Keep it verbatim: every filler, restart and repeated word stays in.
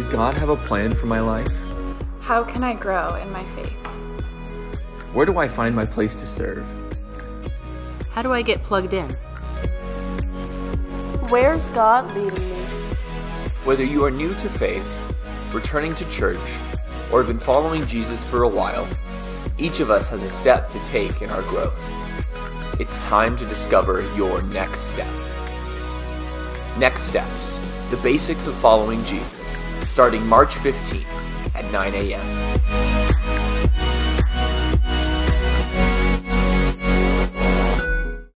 Does God have a plan for my life? How can I grow in my faith? Where do I find my place to serve? How do I get plugged in? Where's God leading me? Whether you are new to faith, returning to church, or have been following Jesus for a while, each of us has a step to take in our growth. It's time to discover your next step. NEXTSteps, the basics of following Jesus, starting March fifteenth at nine A M